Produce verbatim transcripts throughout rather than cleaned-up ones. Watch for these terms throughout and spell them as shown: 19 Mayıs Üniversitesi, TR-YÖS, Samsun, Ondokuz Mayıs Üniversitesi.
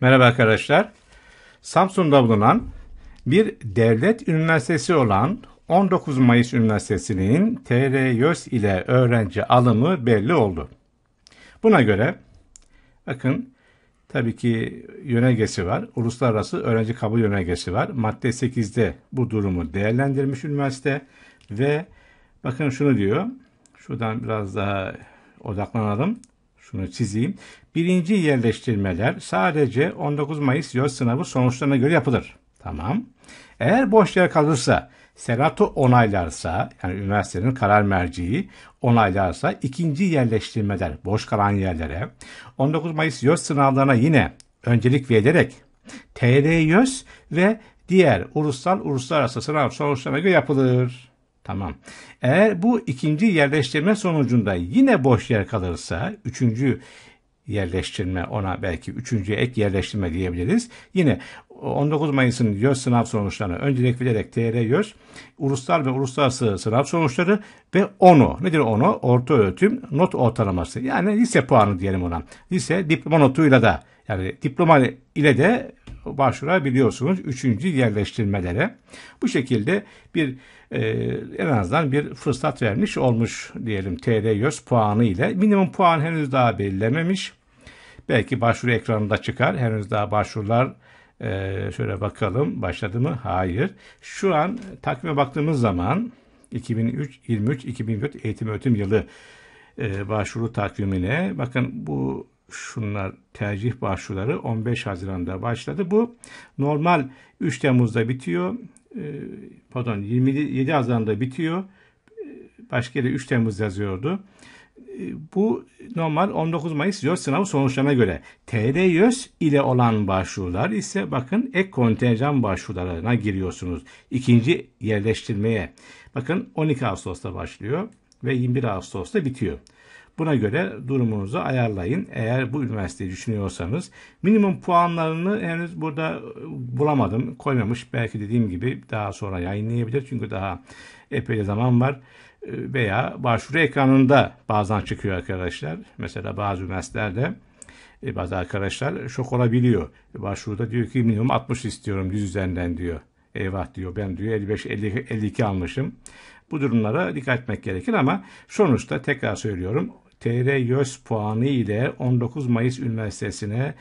Merhaba arkadaşlar. Samsun'da bulunan bir devlet üniversitesi olan on dokuz Mayıs Üniversitesi'nin T R YÖS ile öğrenci alımı belli oldu. Buna göre bakın tabii ki yönergesi var. Uluslararası öğrenci kabul yönergesi var. Madde sekizde bu durumu değerlendirmiş üniversite ve bakın şunu diyor. Şuradan biraz daha odaklanalım. Şunu çizeyim. Birinci yerleştirmeler sadece on dokuz Mayıs YÖS sınavı sonuçlarına göre yapılır. Tamam. Eğer boş yer kalırsa, senato onaylarsa, yani üniversitenin karar merciği onaylarsa ikinci yerleştirmeler boş kalan yerlere on dokuz Mayıs YÖS sınavlarına yine öncelik verilerek T R YÖS ve diğer ulusal uluslararası sınav sonuçlarına göre yapılır. Tamam. Eğer bu ikinci yerleştirme sonucunda yine boş yer kalırsa, üçüncü yerleştirme, ona belki üçüncü ek yerleştirme diyebiliriz. Yine on dokuz Mayıs'ın YÖS sınav sonuçlarına öncelik vererek T R YÖS, ulusal ve uluslararası sınav sonuçları ve onu, nedir onu? Orta öğretim not ortalaması. Yani lise puanı diyelim ona. Lise diploma notuyla da, yani diploma ile de başvurabiliyorsunuz üçüncü yerleştirmelere. Bu şekilde bir e, en azından bir fırsat vermiş olmuş diyelim T R YÖS puanı ile. Minimum puan henüz daha belirlememiş. Belki başvuru ekranında çıkar. Henüz daha başvurular e, şöyle bakalım başladı mı? Hayır. Şu an takvime baktığımız zaman iki bin üç, yirmi üç, iki bin dört eğitim öğretim yılı e, başvuru takvimine bakın bu şunlar tercih başvuruları on beş Haziran'da başladı. Bu normal üç Temmuz'da bitiyor. Pardon yirmi yedi Haziran'da bitiyor. Başka yere üç Temmuz yazıyordu. Bu normal on dokuz Mayıs YÖS sınavı sonuçlarına göre. T R YÖS ile olan başvurular ise bakın ek kontenjan başvurularına giriyorsunuz. İkinci yerleştirmeye. Bakın on iki Ağustos'ta başlıyor ve yirmi bir Ağustos'ta bitiyor. Buna göre durumunuzu ayarlayın. Eğer bu üniversiteyi düşünüyorsanız minimum puanlarını henüz burada bulamadım. Koymamış. Belki dediğim gibi daha sonra yayınlayabilir. Çünkü daha epey zaman var. Veya başvuru ekranında bazen çıkıyor arkadaşlar. Mesela bazı üniversitelerde bazı arkadaşlar şok olabiliyor. Başvuruda diyor ki minimum altmış istiyorum yüz üzerinden diyor. Eyvah diyor ben diyor elli beş elli iki almışım. Bu durumlara dikkat etmek gerekir ama sonuçta tekrar söylüyorum. T R YÖS puanı ile on dokuz Mayıs Üniversitesi'ne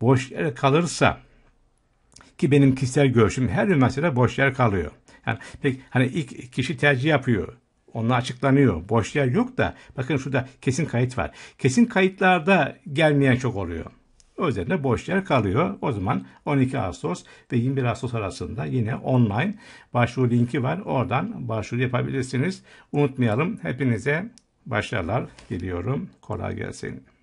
boş yer kalırsa ki benim kişisel görüşüm her üniversitede boş yer kalıyor. Yani pek hani ilk kişi tercih yapıyor. Onunla açıklanıyor. Boş yer yok da bakın şurada kesin kayıt var. Kesin kayıtlarda gelmeyen çok oluyor. O üzerine boş yer kalıyor. O zaman on iki Ağustos ve yirmi bir Ağustos arasında yine online başvuru linki var. Oradan başvuru yapabilirsiniz. Unutmayalım. Hepinize başarılar diliyorum. Kolay gelsin.